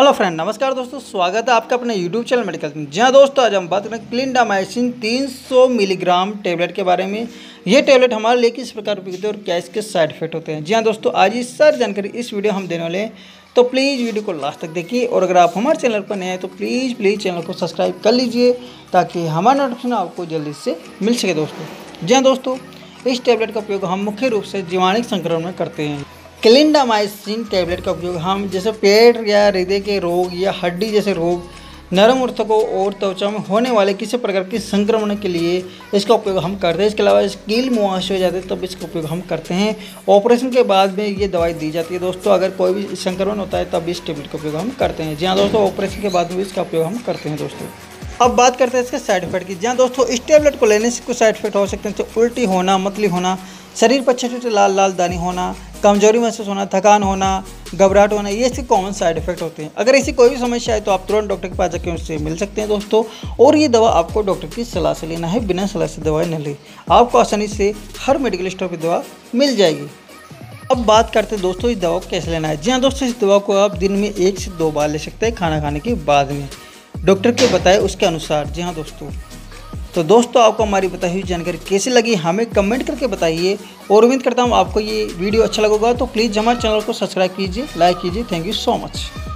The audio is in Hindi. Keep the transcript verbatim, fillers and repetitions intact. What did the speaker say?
हेलो फ्रेंड, नमस्कार दोस्तों, स्वागत है आपका अपने यूट्यूब चैनल मेडिकल में। जी हाँ दोस्तों, आज हम बात करें क्लिंडामाइसिन तीन सौ मिलीग्राम टेबलेट के बारे में। ये टेबलेट हमारे लिए किस प्रकार उपयोगी होती है और क्या इसके साइड इफेक्ट होते हैं। जी हाँ दोस्तों, आज इस सारी जानकारी इस वीडियो हम देने वाले हैं, तो प्लीज़ वीडियो को लास्ट तक देखिए। और अगर आप हमारे चैनल पर नए हैं तो प्लीज़ प्लीज़ चैनल को सब्सक्राइब कर लीजिए ताकि हमारा नोटिफिकेशन आपको जल्दी से मिल सके। दोस्तों जी हाँ दोस्तों, इस टेबलेट का उपयोग हम मुख्य रूप से जीवाणु संक्रमण में करते हैं। क्लिंडामाइसिन टैबलेट का उपयोग हम जैसे पेट या हृदय के रोग या हड्डी जैसे रोग, नरम ऊतकों और त्वचा में होने वाले किसी प्रकार के संक्रमण के लिए इसका उपयोग हम करते हैं। इसके अलावा स्कील मुआवजे हो जाते हैं तब इसका उपयोग हम करते हैं। ऑपरेशन के बाद में ये दवाई दी जाती है दोस्तों। अगर कोई भी संक्रमण होता है तब इस टेबलेट का उपयोग हम करते हैं। जी हाँ दोस्तों, ऑपरेशन के बाद में इसका उपयोग हम करते हैं। दोस्तों अब बात करते हैं इसके साइड इफेक्ट की। जहाँ दोस्तों, इस टेबलेट को लेने से कुछ साइड इफेक्ट हो सकते हैं, तो उल्टी होना, मतली होना, शरीर पर छोटे छोटे लाल लाल दाने होना, कमजोरी महसूस होना, थकान होना, घबराहट होना, ये इसके कॉमन साइड इफेक्ट होते हैं। अगर ऐसी कोई भी समस्या है तो आप तुरंत डॉक्टर के पास जाकर उनसे मिल सकते हैं दोस्तों। और ये दवा आपको डॉक्टर की सलाह से लेना है, बिना सलाह से दवाई न लें। आपको आसानी से हर मेडिकल स्टोर पर दवा मिल जाएगी। अब बात करते हैं दोस्तों, इस दवा को कैसे लेना है। जी हाँ दोस्तों, इस दवा को आप दिन में एक से दो बार ले सकते हैं, खाना खाने के बाद में, डॉक्टर के बताए उसके अनुसार। जी हाँ दोस्तों, तो दोस्तों आपको हमारी बताई हुई जानकारी कैसी लगी हमें कमेंट करके बताइए। और उम्मीद करता हूँ आपको ये वीडियो अच्छा लगेगा, तो प्लीज़ हमारे चैनल को सब्सक्राइब कीजिए, लाइक कीजिए। Thank you so much.